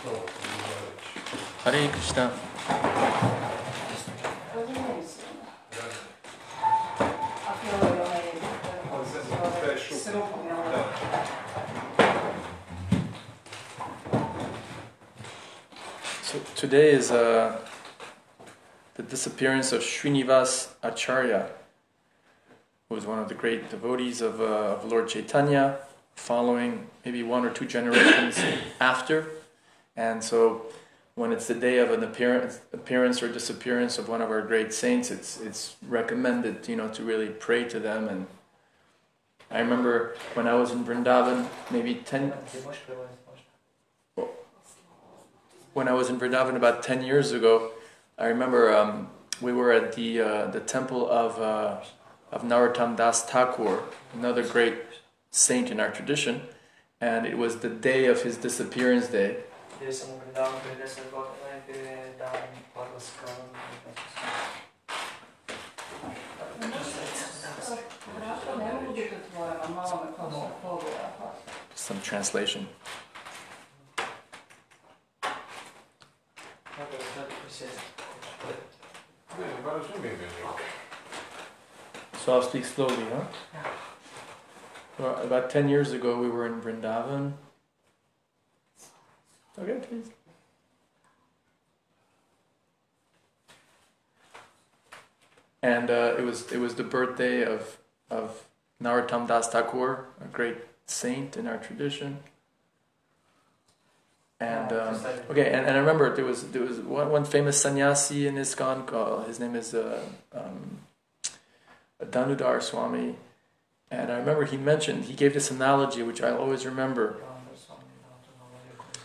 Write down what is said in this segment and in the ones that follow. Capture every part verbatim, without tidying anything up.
Hare Krishna. So today is uh, the disappearance of Srinivasa Acharya, who was one of the great devotees of, uh, of Lord Chaitanya, following maybe one or two generations after. And so when it's the day of an appearance, appearance or disappearance of one of our great saints, it's it's recommended, you know, to really pray to them. And I remember when I was in Vrindavan, maybe ten. When I was in Vrindavan about ten years ago, I remember um, we were at the uh, the temple of uh, of Narottam Das Thakur, another great saint in our tradition, and it was the day of his disappearance day. Some translation. So I'll speak slowly, huh? Yeah. So about ten years ago, we were in Vrindavan. Okay, please. And uh, it was it was the birthday of of Narottam Das Thakur, a great saint in our tradition. And um, okay, and, and I remember there was there was one, one famous sannyasi in ISKCON called, his name is uh, um, Danudar Swami, and I remember he mentioned he gave this analogy which I'll always remember,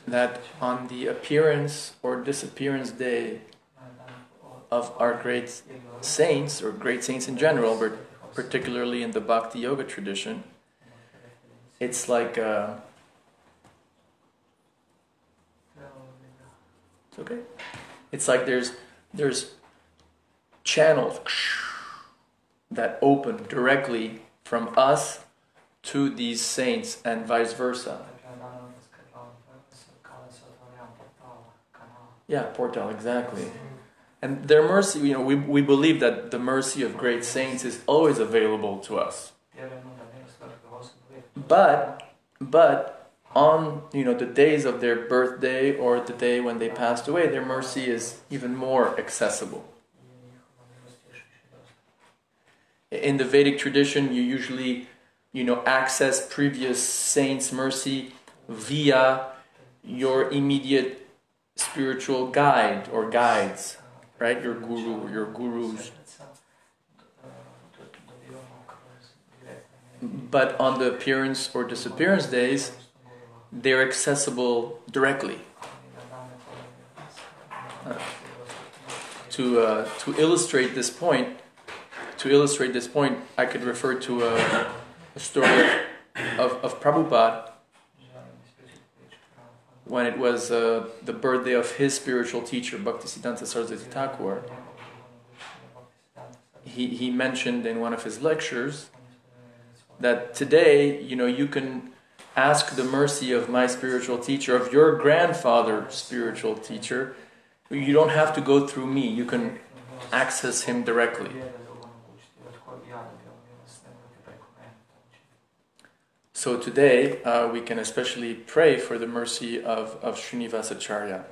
that on the appearance or disappearance day of our great saints, or great saints in general, but particularly in the Bhakti Yoga tradition, it's like a, it's okay. It's like there's there's channels that open directly from us to these saints and vice versa. Yeah, portal, exactly. And their mercy, you know, we, we believe that the mercy of great saints is always available to us. But, but on, you know, the days of their birthday or the day when they passed away, their mercy is even more accessible. In the Vedic tradition, you usually, you know, access previous saints' mercy via your immediate spiritual guide or guides, right? Your guru, your gurus. But on the appearance or disappearance days, they're accessible directly. Uh, to uh, to illustrate this point, to illustrate this point, I could refer to a, a story of of Prabhupada. When it was uh, the birthday of his spiritual teacher, Bhaktisiddhanta Saraswati Thakur, he, he mentioned in one of his lectures that today, you know, you can ask the mercy of my spiritual teacher, of your grandfather's spiritual teacher. You don't have to go through me. You can access him directly. So today, uh, we can especially pray for the mercy of, of Srinivasa Acharya.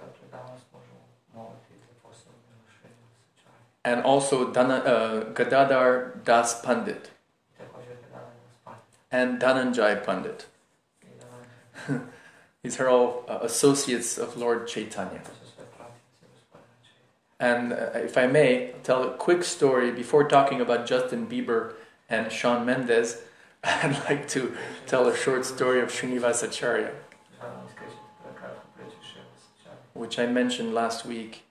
And also Dana, uh, Gadadhar Das Pandit. And Dhananjaya Pandit. These are all uh, associates of Lord Chaitanya. And uh, if I may, I'll tell a quick story before talking about Justin Bieber and Shawn Mendes. I'd like to tell a short story of Srinivasa Acharya, which I mentioned last week.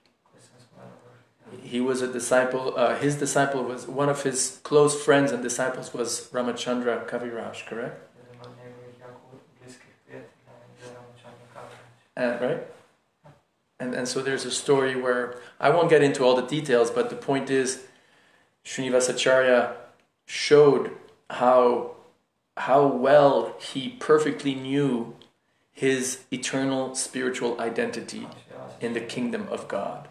He was a disciple, uh, his disciple was, one of his close friends and disciples was Ramachandra Kaviraj, correct? And, right? And, and so there's a story where, I won't get into all the details, but the point is, Srinivasa Acharya showed how how well he perfectly knew his eternal spiritual identity in the kingdom of God.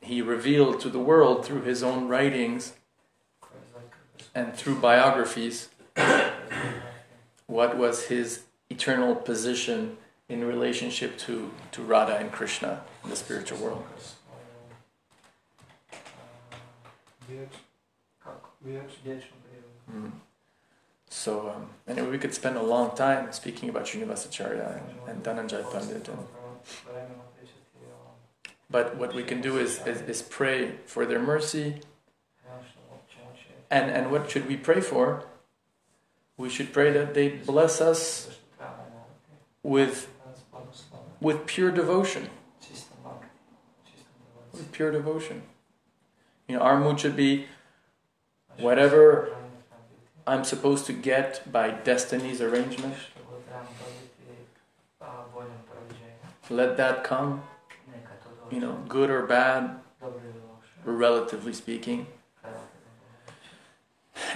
He revealed to the world through his own writings and through biographies what was his eternal position in relationship to, to Radha and Krishna in the spiritual world. Mm. So, um, anyway, we could spend a long time speaking about Srinivasa Acharya and, and Dhananjaya Pandit. And, but what we can do is, is, is pray for their mercy. And, and what should we pray for? We should pray that they bless us with, with pure devotion. With pure devotion. You know, our mood should be whatever I'm supposed to get by destiny's arrangement. Let that come. You know, good or bad, relatively speaking.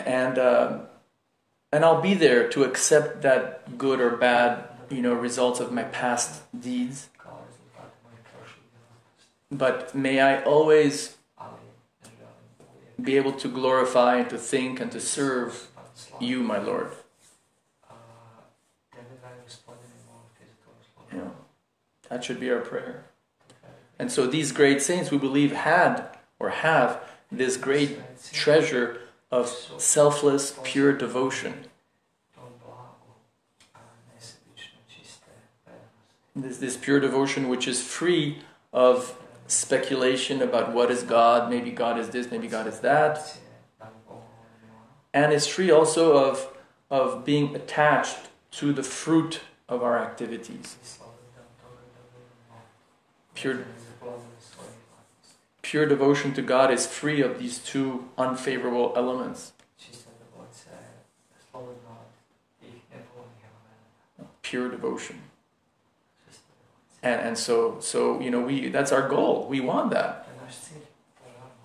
And uh, and I'll be there to accept that good or bad, you know, results of my past deeds. But may I always be able to glorify and to think and to serve you, my Lord. You know, that should be our prayer. And so these great saints, we believe, had or have this great treasure of selfless, pure devotion. This, this pure devotion which is free of speculation about what is God, maybe God is this, maybe God is that. And it's free also of, of being attached to the fruit of our activities. Pure, pure devotion to God is free of these two unfavorable elements. Pure devotion. And, and so, so you know, we that's our goal. We want that.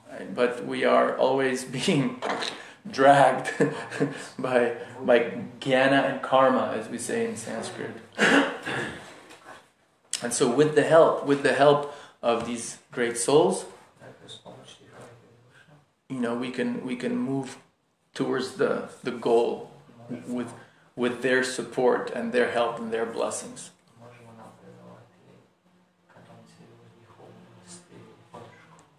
Right? But we are always being dragged by, by jnana and karma, as we say in Sanskrit. And so with the help, with the help of these great souls, you know, we can we can move towards the, the goal with with their support and their help and their blessings.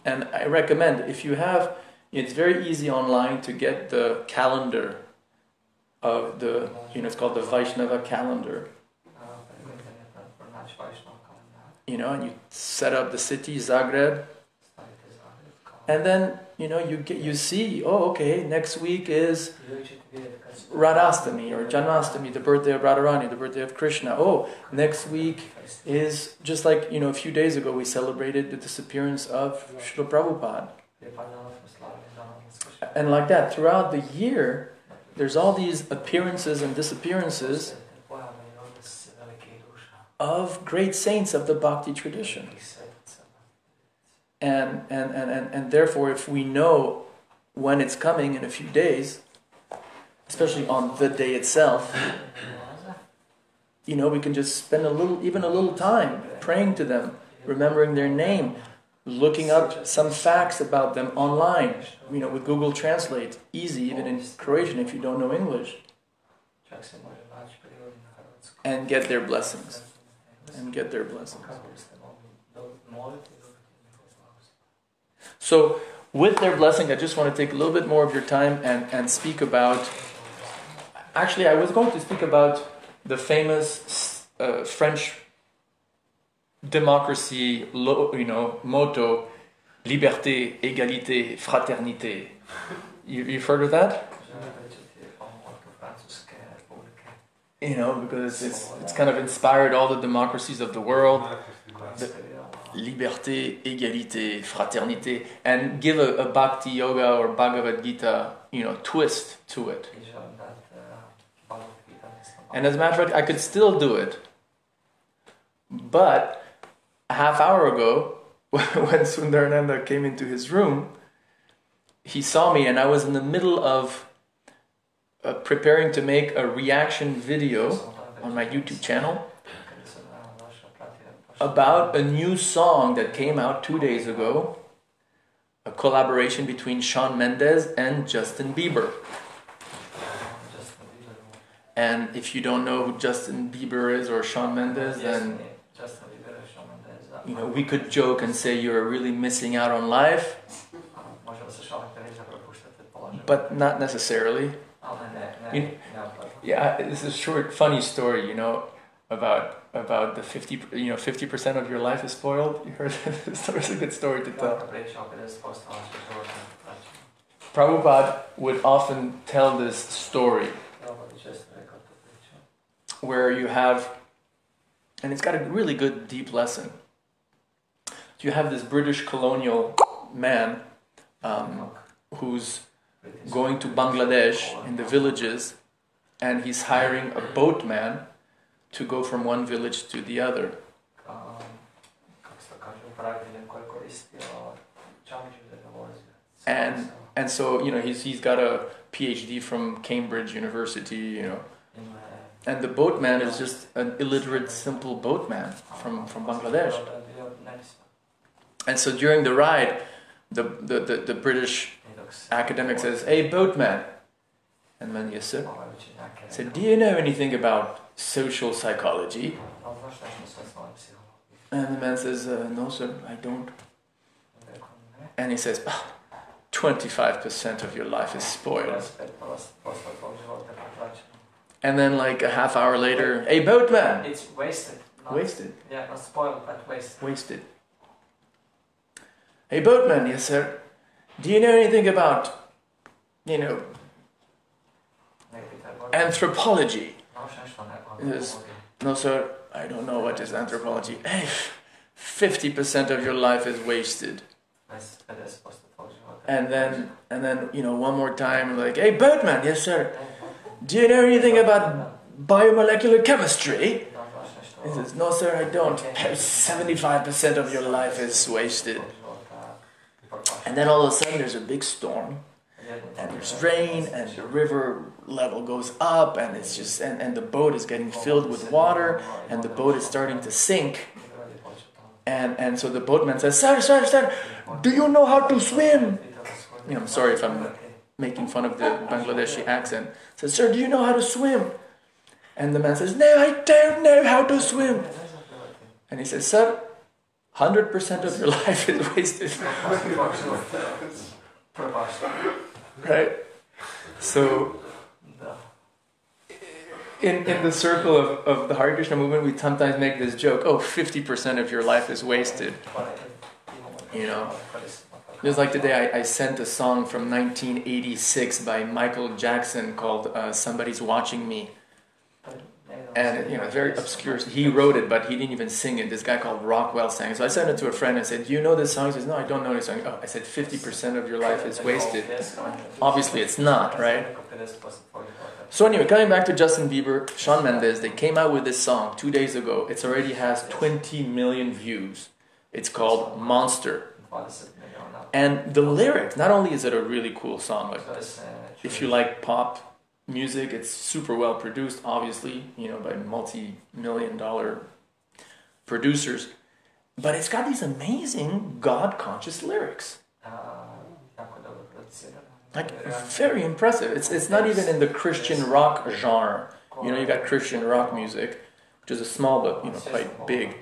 And I recommend, if you have, it's very easy online to get the calendar of the, you know, it's called the Vaishnava calendar. You know, and you set up the city, Zagreb, and then, you know, you get, you see, oh, okay, next week is Radhastami or Janastami, the birthday of Radharani, the birthday of Krishna. Oh, next week is, just like, you know, a few days ago, we celebrated the disappearance of Srila Prabhupada. And like that, throughout the year, there's all these appearances and disappearances of great saints of the bhakti tradition. And, and, and, and, and therefore, if we know when it's coming in a few days, especially on the day itself, you know, we can just spend a little, even a little time praying to them, remembering their name, looking up some facts about them online, you know, with Google Translate, easy, even in Croatian if you don't know English, and get their blessings. And get their blessings. So, with their blessing, I just want to take a little bit more of your time and, and speak about... Actually, I was going to speak about the famous uh, French democracy, you know, motto, Liberté, Égalité, Fraternité. You, you've heard of that? You know, because it's, it's kind of inspired all the democracies of the world. The liberté, égalité, fraternité, and give a, a Bhakti Yoga or Bhagavad Gita, you know, twist to it. And as a matter of fact, I could still do it. But a half hour ago, when Sundarananda came into his room, he saw me and I was in the middle of uh, preparing to make a reaction video on my YouTube channel about a new song that came out two days ago, a collaboration between Shawn Mendes and Justin Bieber. And if you don't know who Justin Bieber is or Shawn Mendes, then you know, we could joke and say you're really missing out on life, but not necessarily. You, yeah, it's a short, funny story, you know, about about the fifty, you know, fifty percent of your life is spoiled. You heard this? It's a good story to tell. Prabhupada would often tell this story, where you have, and it's got a really good deep lesson. You have this British colonial man um, who's going to Bangladesh in the villages, and he's hiring a boatman to go from one village to the other. And and so, you know, he's he's got a P H D from Cambridge University, you know. And the boatman is just an illiterate, simple boatman from, from Bangladesh. And so during the ride, the, the, the, the British academic says, "Hey, boatman." And then he said, "Do you know anything about social psychology?" And the man says, uh, "No, sir, I don't." And he says, "Ah, twenty-five percent of your life is spoiled." And then like a half hour later, "Hey, boatman!" It's wasted. Not, wasted. Yeah, not spoiled, but wasted. Wasted. "Hey, boatman," "Yes, sir." "Do you know anything about, you know, anthropology?" "Yes." "No, sir, I don't know what is anthropology." "Hey, fifty percent of your life is wasted." And then, and then, you know, one more time, like, "Hey, boatman." "Yes, sir. Do you know anything about biomolecular chemistry?" He says, "No, sir, I don't." seventy-five percent of your life is wasted. And then all of a sudden there's a big storm, and there's rain, and the river level goes up, and it's just and, and the boat is getting filled with water, and the boat is starting to sink. And and so the boatman says, "Sir, sir, sir, do you know how to swim?" You know, I'm sorry if I'm making fun of the Bangladeshi accent. Says, "Sir, do you know how to swim?" And the man says, "No, I don't know how to swim." And he says, "Sir, one hundred percent of your life is wasted." Right? So, in, in the circle of, of the Hare Krishna movement, we sometimes make this joke, "Oh, fifty percent of your life is wasted." You know? Just like today, I, I sent a song from nineteen eighty-six by Michael Jackson called uh, "Somebody's Watching Me," and you know, very obscure. He wrote it, but he didn't even sing it. This guy called Rockwell sang it. So I sent it to a friend and said, "Do you know this song?" He says, "No, I don't know this song." Oh, I said, fifty percent of your life is wasted. Obviously, it's not, right? So anyway, coming back to Justin Bieber, Shawn Mendes, they came out with this song two days ago. It already has twenty million views. It's called "Monster." And the lyrics, not only is it a really cool song, like if you like pop music, it's super well produced, obviously, you know, by multi-million dollar producers, but it's got these amazing God-conscious lyrics. Like, very impressive. It's, it's not even in the Christian rock genre. You know, you got Christian rock music, which is a small but, you know, quite big.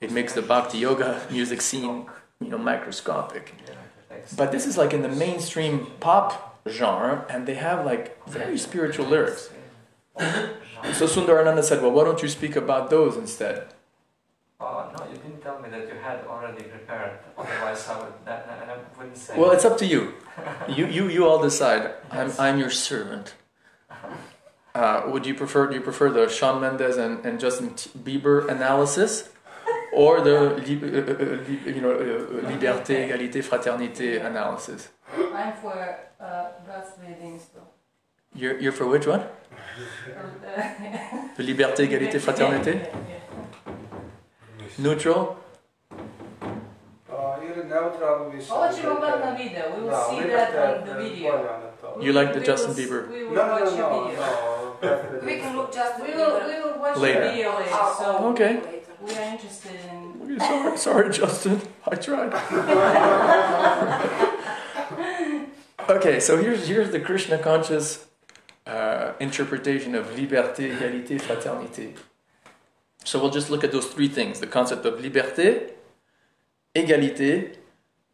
It makes the Bhakti Yoga music scene, you know, microscopic. But this is like in the mainstream pop genre, and they have like very spiritual lyrics. So Sundarananda said, "Well, why don't you speak about those instead?" "Oh, no, you didn't tell me that you had already prepared. Otherwise, I, would, that, I wouldn't say..." "Well, it's up to you. You, you, you all decide. I'm, I'm your servant." Uh, would you prefer? Do you prefer the Shawn Mendes and, and Justin Bieber analysis? Or the you know, uh, Liberté, Égalité, Fraternité analysis? I'm for uh, God's readings, though. You're, you're for which one? The Liberté, Égalité, Fraternité? Neutral? Uh, you're neutral. We will see that on the video. You like the Justin Bieber? We will no, watch no, no, a no, no. We can look Justin Bieber. We will, we will watch later. Video later. So okay. Later. We are interested in... Okay, sorry, sorry, Justin. I tried. Okay, so here's, here's the Krishna conscious uh, interpretation of liberté, égalité, fraternité. So we'll just look at those three things. The concept of liberté, égalité,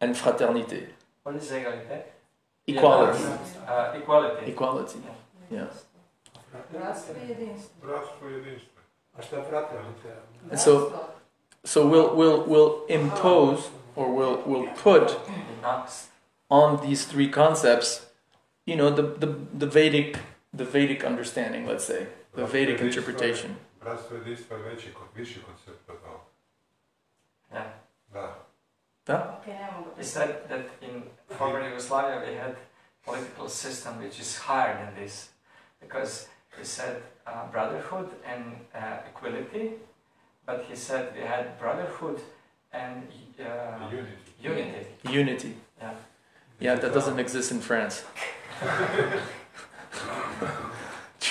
and fraternité. What is égalité? Equality. Uh, equality. Equality. Yeah. And so, so we'll we'll we'll impose or we'll we'll put on these three concepts, you know, the the the Vedic the Vedic understanding, let's say, the Vedic interpretation. Yeah. Okay, is that that in former Yugoslavia we had political system which is higher than this, because he said uh, brotherhood and uh, equality, but he said we had brotherhood and uh, unity. Unity. Unity. Yeah. Yeah, that doesn't exist in France.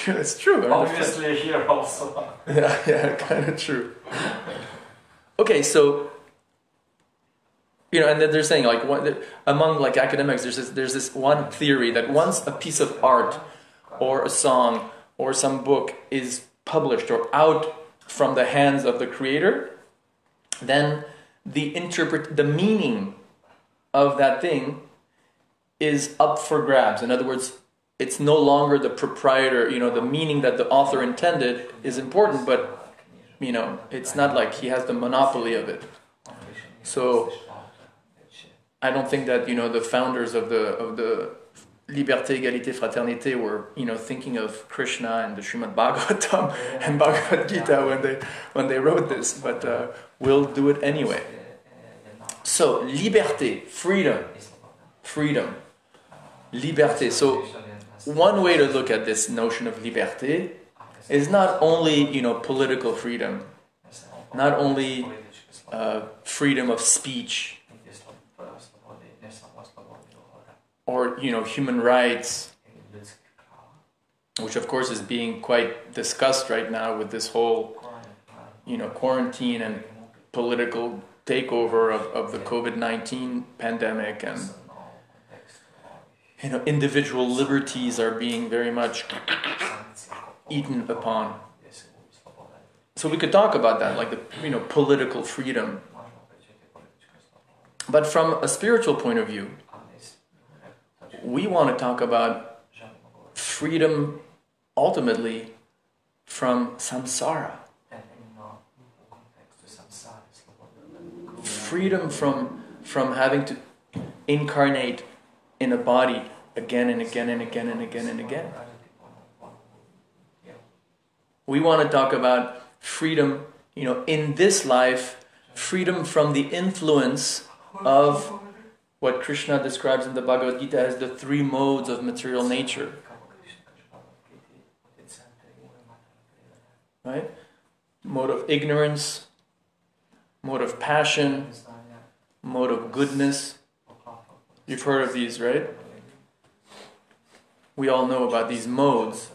It's true. Obviously here also. Yeah, yeah, kind of true. Okay, so. You know, and they're saying like one, among like academics, there's this, there's this one theory that once a piece of art, or a song, or some book is published or out from the hands of the creator, then the interpret the meaning of that thing is up for grabs. In other words, it's no longer the proprietor. You know, the meaning that the author intended is important, but you know, it's not like he has the monopoly of it. So. I don't think that, you know, the founders of the of the Liberté, Égalité, Fraternité were, you know, thinking of Krishna and the Srimad Bhagavatam and Bhagavad Gita when they when they wrote this, but uh, we'll do it anyway. So liberté, freedom, freedom, liberté. So one way to look at this notion of liberté is not only, you know, political freedom, not only uh, freedom of speech. Or, you know, human rights, which of course is being quite discussed right now with this whole, you know, quarantine and political takeover of, of the COVID nineteen pandemic, and, you know, individual liberties are being very much eaten upon. So we could talk about that, like the, you know, political freedom. But from a spiritual point of view, we want to talk about freedom, ultimately, from samsara. Freedom from, from having to incarnate in a body again and again and again and again and again. We want to talk about freedom, you know, in this life, freedom from the influence of what Krishna describes in the Bhagavad Gita as the three modes of material nature. Right? Mode of ignorance, mode of passion, mode of goodness. You've heard of these, right? We all know about these modes.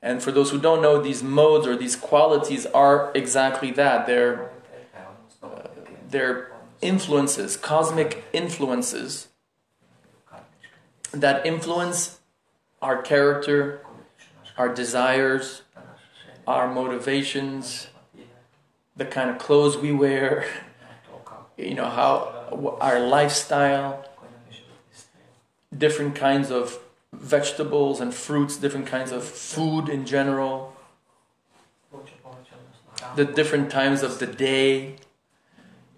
And for those who don't know, these modes or these qualities are exactly that. They're... Uh, they're influences, cosmic influences that influence our character, our desires, our motivations, the kind of clothes we wear, you know, how our lifestyle, different kinds of vegetables and fruits, different kinds of food in general, the different times of the day.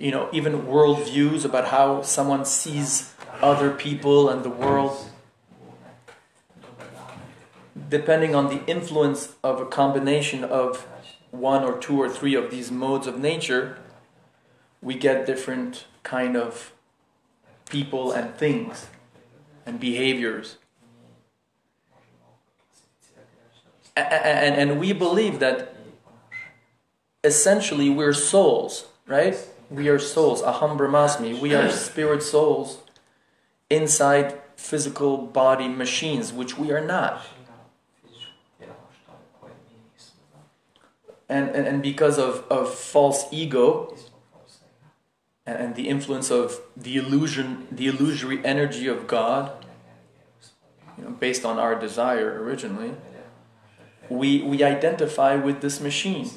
You know, even worldviews about how someone sees other people and the world. Depending on the influence of a combination of one or two or three of these modes of nature, we get different kind of people and things and behaviors. And, and we believe that essentially we're souls, right? We are souls, aham brahmasmi. We are spirit souls inside physical body machines, which we are not. And, and, and because of, of false ego and, and the influence of the illusion, the illusory energy of God, you know, based on our desire originally, we, we identify with this machine.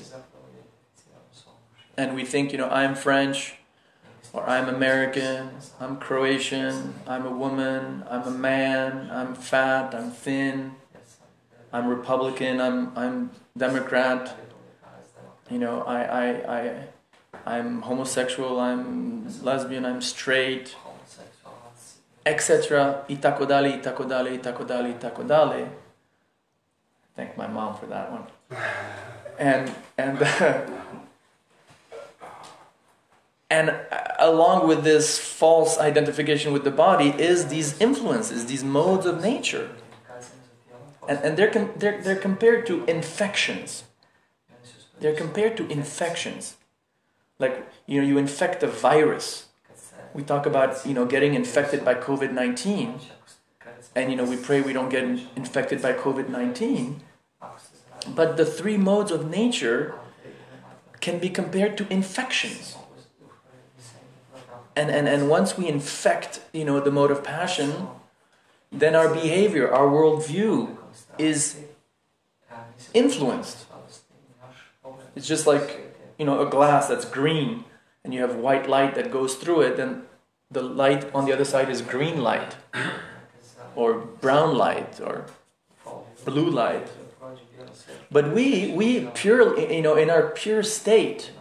And we think, you know, I'm French, or I'm American, I'm Croatian, I'm a woman, I'm a man, I'm fat, I'm thin, I'm Republican, I'm, I'm Democrat. You know, I, I, I, I'm homosexual, I'm lesbian, I'm straight, et cetera. I tako dalje, I tako dalje, I tako dalje, I tako dalje. Thank my mom for that one. And and uh, and along with this false identification with the body is these influences, these modes of nature, and and they're com they're they're compared to infections. They're compared to infections. Like, you know, you infect a virus. We talk about, you know, getting infected by COVID nineteen. And, you know, we pray we don't get infected by COVID nineteen. But the three modes of nature can be compared to infections. And, and, and once we infect, you know, the mode of passion, then our behavior, our worldview is influenced. It's just like, you know, a glass that's green and you have white light that goes through it, and the light on the other side is green light or brown light or blue light. But we, we purely, you know, in our pure state,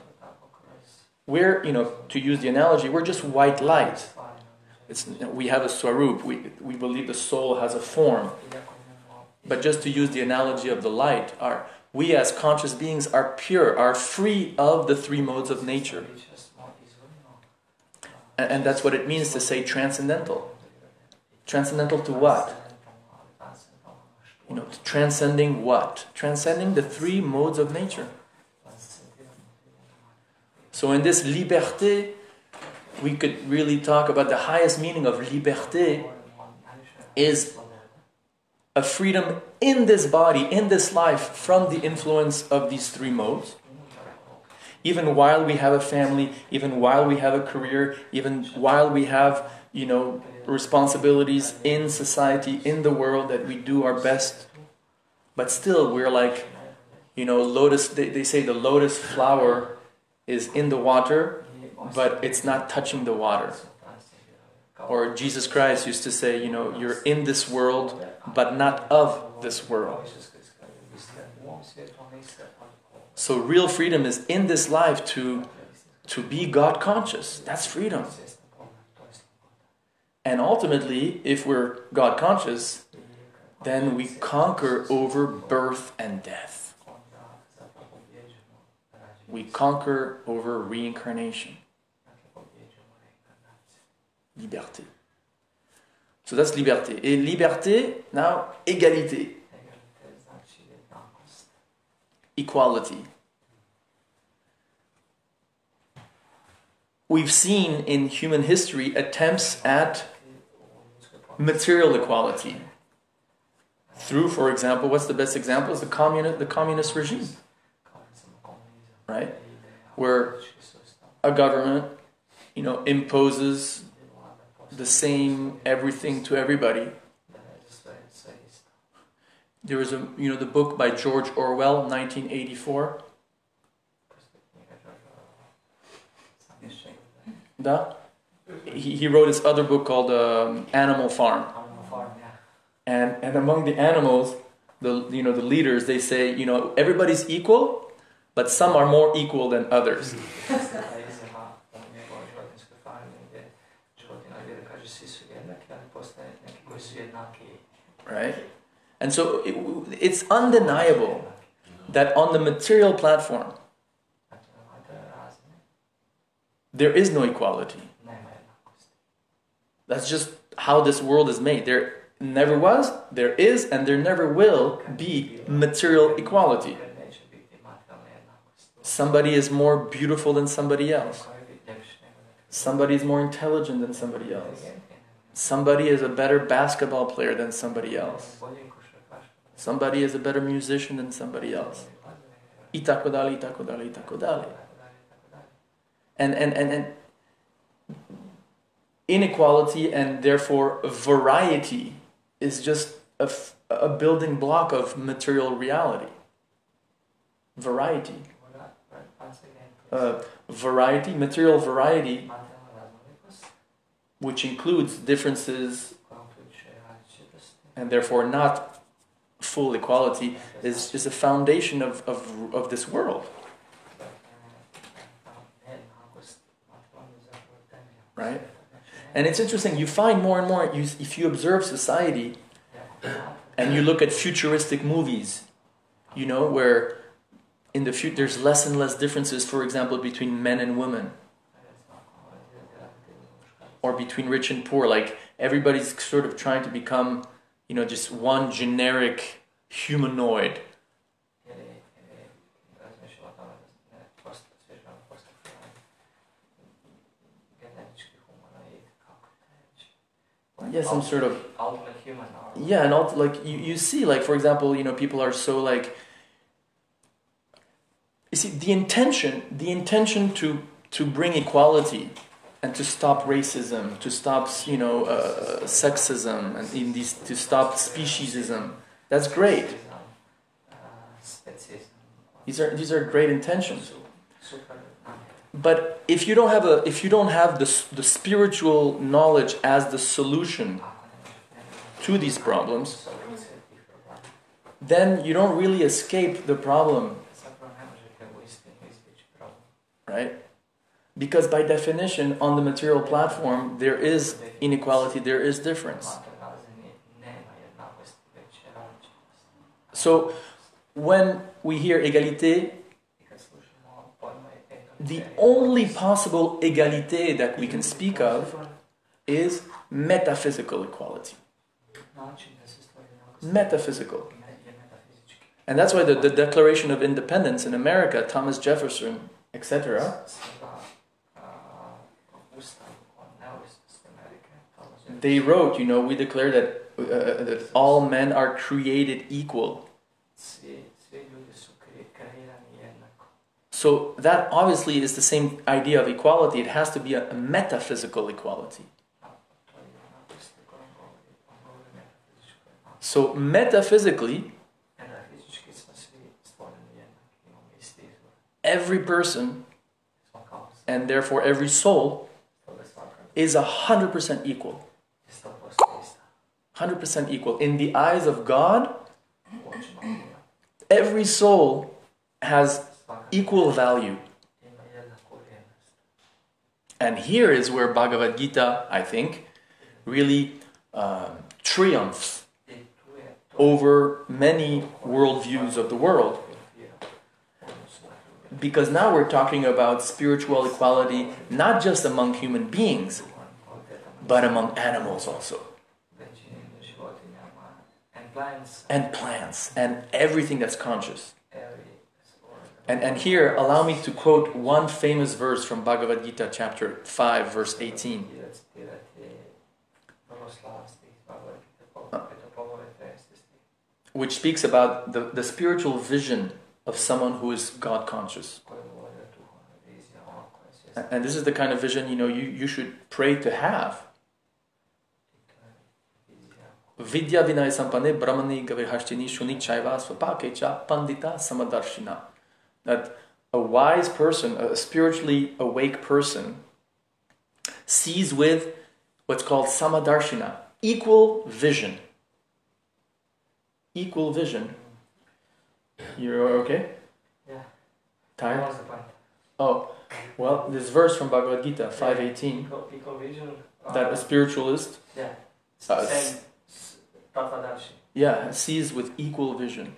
we're, you know, to use the analogy, we're just white light. It's, we have a swarup. We, we believe the soul has a form. But just to use the analogy of the light, our... we as conscious beings are pure, are free of the three modes of nature. And, and that's what it means to say transcendental. Transcendental to what? You know, transcending what? Transcending the three modes of nature. So in this liberté, we could really talk about the highest meaning of liberté is a freedom in this body, in this life, from the influence of these three modes. Even while we have a family, even while we have a career, even while we have, you know, responsibilities in society, in the world, that we do our best. But still, we're like, you know, lotus, they, they say the lotus flower is in the water, but it's not touching the water. Or Jesus Christ used to say, you know, you're in this world, but not of this world. So real freedom is in this life to, to be God conscious. That's freedom. And ultimately, if we're God conscious, then we conquer over birth and death. We conquer over reincarnation. Liberté. So that's liberté. Et liberté, now, égalité. Equality. We've seen in human history attempts at material equality. Through, for example, what's the best example? Is the communist, the communist regime. Right? Where a government, you know, imposes the same everything to everybody. There was a, you know, the book by George Orwell, nineteen eighty-four. Da? He, he wrote this other book called um, Animal Farm. And and among the animals, the you know the leaders, they say, you know, everybody's equal, but some are more equal than others. Right? And so it, it's undeniable that on the material platform there is no equality. That's just how this world is made. There never was, there is, and there never will be material equality. Somebody is more beautiful than somebody else. Somebody is more intelligent than somebody else. Somebody is a better basketball player than somebody else. Somebody is a better musician than somebody else. I tako dalje, I tako dalje, I tako dalje. And, and, and, and inequality and therefore variety is just a, f a building block of material reality. Variety. Uh, variety, material variety, which includes differences and therefore not full equality, is, is a foundation of, of, of this world. Right? And it's interesting, you find more and more, you, if you observe society and you look at futuristic movies, you know, where in the future there's less and less differences, for example, between men and women, or between rich and poor. Like, everybody's sort of trying to become, you know, just one generic humanoid. Yeah, some sort of... Yeah, and also, like, you, you see, like, for example, you know, people are so, like... You see, the intention, the intention to, to bring equality and to stop racism, to stop, you know, uh, sexism, and in these, to stop speciesism, that's great. These are, these are great intentions. But if you don't have a, if you don't have the, the spiritual knowledge as the solution to these problems, then you don't really escape the problem, right? Because by definition, on the material platform, there is inequality, there is difference. So when we hear égalité, the only possible égalité that we can speak of is metaphysical equality. Metaphysical. And that's why the, the Declaration of Independence in America, Thomas Jefferson, et cetera, they wrote, you know, we declare that, uh, that all men are created equal. So that obviously is the same idea of equality. It has to be a, a metaphysical equality. So metaphysically, every person, and therefore every soul, is one hundred percent equal. one hundred percent equal. In the eyes of God, every soul has equal value. And here is where Bhagavad Gita, I think, really um, triumphs over many worldviews of the world. Because now we're talking about spiritual equality, not just among human beings, but among animals also. And plants, and everything that's conscious. And, and here, allow me to quote one famous verse from Bhagavad Gita, chapter five, verse eighteen. Which speaks about the, the spiritual vision of someone who is God conscious. And this is the kind of vision, you know, you, you should pray to have. Vidya vinaya sampane brahmani gavihashtini shuni chaiva svapakecha pandita samadarshina. That a wise person, a spiritually awake person, sees with what's called samadarshina, equal vision. Equal vision. You're okay? Yeah. Tired? What was the point? Oh, well, this verse from Bhagavad Gita, five eighteen, yeah, that a spiritualist yeah. Uh, yeah, sees with equal vision.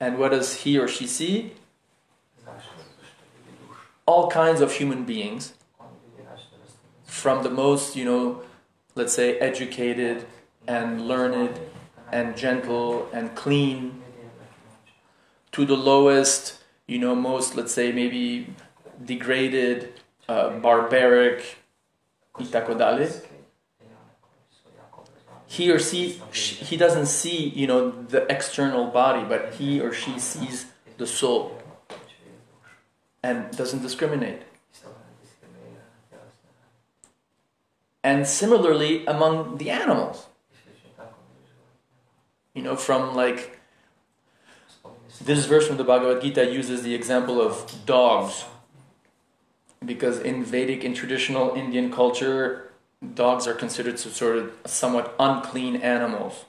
And what does he or she see? All kinds of human beings, from the most, you know, let's say, educated and learned and gentle and clean, to the lowest, you know, most, let's say, maybe degraded, uh, barbaric, i tako dalje. He or she, she, he doesn't see, you know, the external body, but he or she sees the soul and doesn't discriminate. And similarly among the animals, you know, from like, this verse from the Bhagavad Gita uses the example of dogs, because in Vedic and traditional Indian culture, dogs are considered sort of somewhat unclean animals,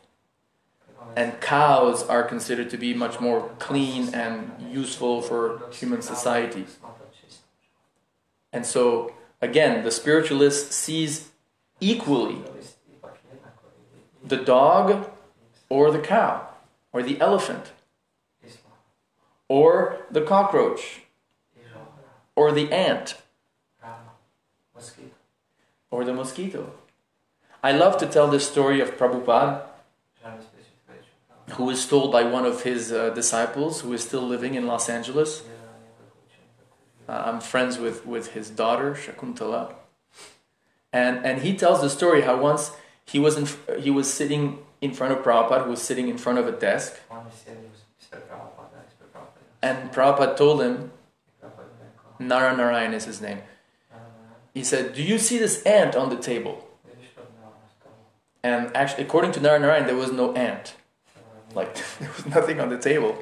and cows are considered to be much more clean and useful for human society. And so, again, the spiritualist sees equally the dog or the cow or the elephant or the cockroach or the ant or the mosquito. I love to tell this story of Prabhupada, who is told by one of his uh, disciples who is still living in Los Angeles. Uh, I'm friends with, with his daughter, Shakuntala. And, and he tells the story how once he was, in, he was sitting in front of Prabhupada, who was sitting in front of a desk. And Prabhupada told him, Nara Narayan is his name. He said, "Do you see this ant on the table?" And actually, according to Nara Narayan, there was no ant. Like, there was nothing on the table.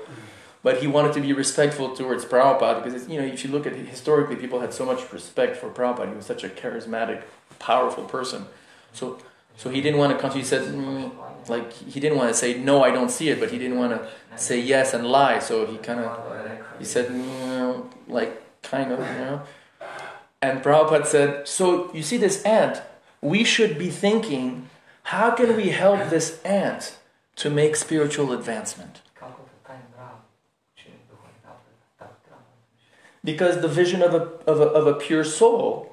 But he wanted to be respectful towards Prabhupada, because, it's, you know, if you look at it, historically, people had so much respect for Prabhupada. He was such a charismatic, powerful person. So, so he didn't want to come to, he said, mm, like, he didn't want to say, "No, I don't see it," but he didn't want to say yes and lie. So he kind of, he said, mm, like, kind of, you know. And Prabhupada said, "So you see this ant, we should be thinking, how can we help this ant to make spiritual advancement?" Because the vision of a, of a, of a pure soul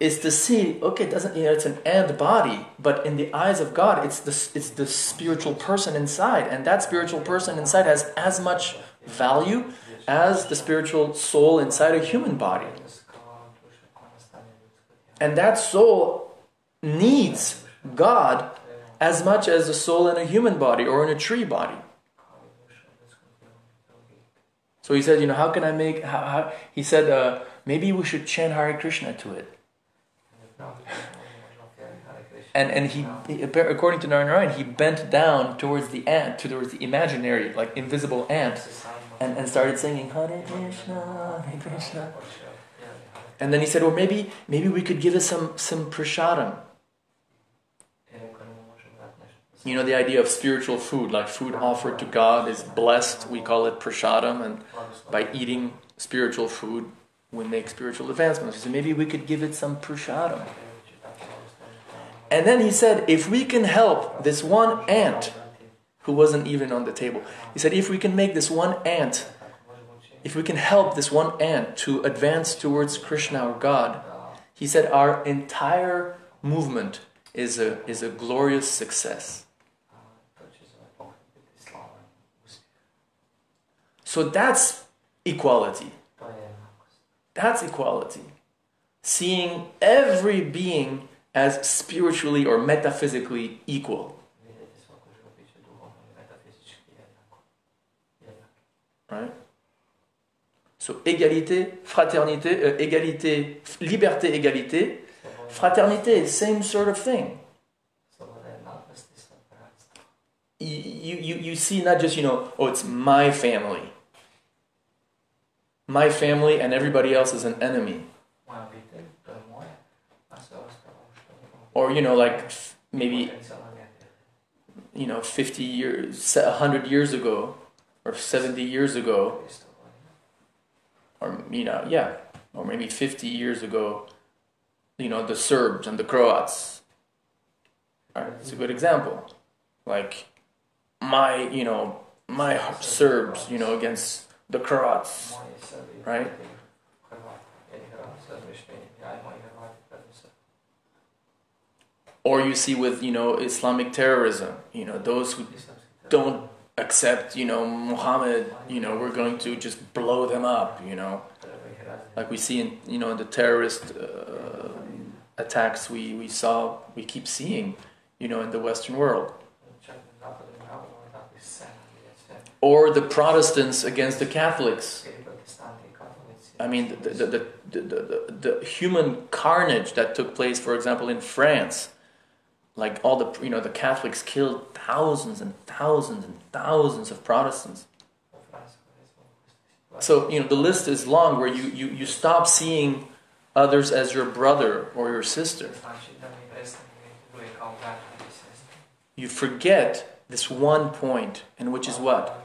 is to see, okay, it doesn't, you know, it's an ant body, but in the eyes of God, it's the, it's the spiritual person inside, and that spiritual person inside has as much value as the spiritual soul inside a human body. And that soul needs God as much as a soul in a human body or in a tree body. So he said, you know, how can I make... How, how? He said, uh, maybe we should chant Hare Krishna to it. and and he, he, according to Narayan, he bent down towards the ant, towards the imaginary, like invisible ant, and, and started singing Hare Krishna, Hare Krishna. And then he said, well, maybe maybe we could give it some, some prasadam. You know, the idea of spiritual food, like food offered to God is blessed. We call it prasadam, and by eating spiritual food, we make spiritual advancements. He said, maybe we could give it some prasadam. And then he said, if we can help this one ant, who wasn't even on the table, he said, if we can make this one ant... If we can help this one ant to advance towards Krishna or God, he said, our entire movement is a, is a glorious success. So that's equality. That's equality. Seeing every being as spiritually or metaphysically equal. Right? So, égalité, fraternité, uh, égalité, liberté, égalité, fraternité, same sort of thing. You, you, you see not just, you know, oh, it's my family. My family and everybody else is an enemy. Or, you know, like maybe, you know, fifty years, one hundred years ago, or seventy years ago, or, you know, yeah, or maybe fifty years ago, you know, the Serbs and the Croats. All right, it's a good example. Like, my, you know, my Serbs, you know, against the Croats, right? Or you see with, you know, Islamic terrorism, you know, those who don't accept, you know, Muhammad, you know, we're going to just blow them up, you know. Like we see in, you know, the terrorist uh, attacks we, we saw, we keep seeing, you know, in the Western world. Or the Protestants against the Catholics. I mean, the, the, the, the, the, the human carnage that took place, for example, in France. Like all the, you know, the Catholics killed thousands and thousands and thousands of Protestants. So, you know, the list is long, where you, you, you stop seeing others as your brother or your sister. You forget this one point, and which is what?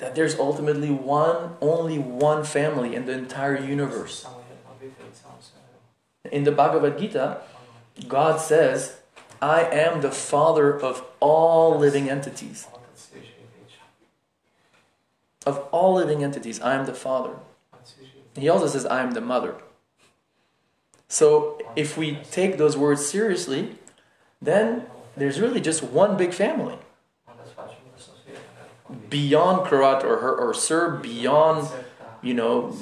That there's ultimately one, only one family in the entire universe. In the Bhagavad Gita, God says, I am the father of all living entities. Of all living entities, I am the father. He also says, I am the mother. So if we take those words seriously, then there's really just one big family. Beyond Karat or her or Sir, beyond, you know,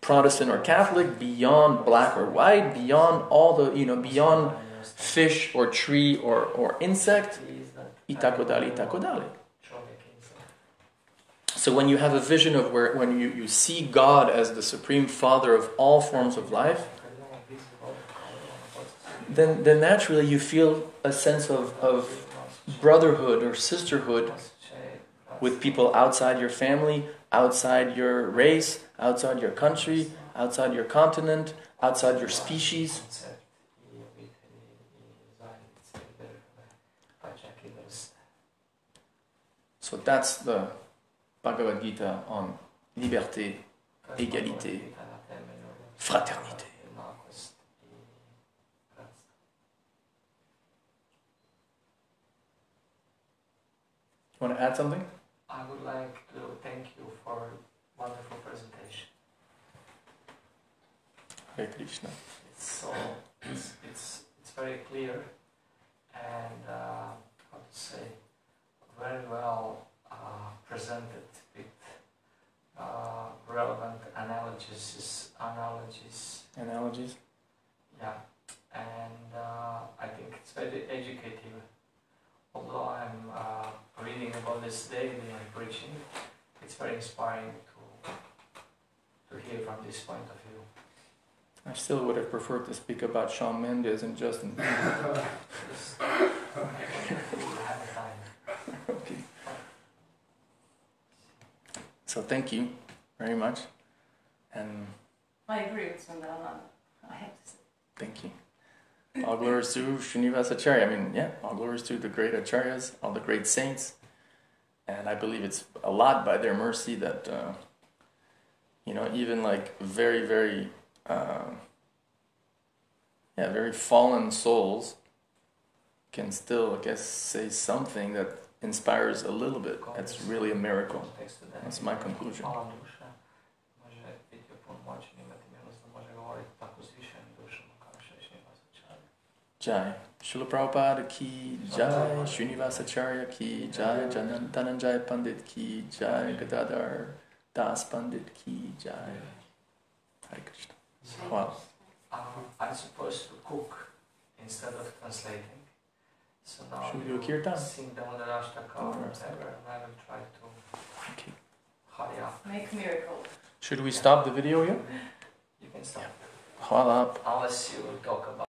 Protestant or Catholic, beyond black or white, beyond all the, you know, beyond fish or tree or, or insect, itakodale, itakodale. So when you have a vision of where, when you, you see God as the supreme father of all forms of life, then, then naturally you feel a sense of, of brotherhood or sisterhood with people outside your family, outside your race, outside your country, outside your continent, outside your species. So that's the Bhagavad Gita on liberté, égalité, fraternité. You want to add something? I would like to thank you for a wonderful presentation. Hare Krishna. It's so it's it's, it's very clear and uh, how to say, very well uh, presented with uh, relevant analogies, analogies, analogies. Yeah, and uh, I think it's very educative. Although I'm uh, reading about this daily and preaching, it's very inspiring to to hear from this point of view. I still would have preferred to speak about Shawn Mendes and Justin Bieber. Okay. So thank you very much. And I agree with Sundarananda. I have to say. Thank you. All glories to Srinivasa Acharya. I mean, yeah, all glories to the great Acharyas, all the great saints. And I believe it's a lot by their mercy that, uh, you know, even like very, very, uh, yeah, very fallen souls can still, I guess, say something that inspires a little bit. That's really a miracle. That's my conclusion. Jai. Srila Prabhupada ki jai, Srinivasa Acharya ki jai, Dhananjaya Pandit ki jai, Gadadhar Das Pandit ki jai. Hare Krishna. Wow. Um, I'm supposed to cook instead of translating. So now should we do a Kirtan? Sing Danudar Swami or whatever, and I will try to okay. hurry up. Make miracles. Should we stop the video here? You can stop. Yeah. Hvala. Unless you talk about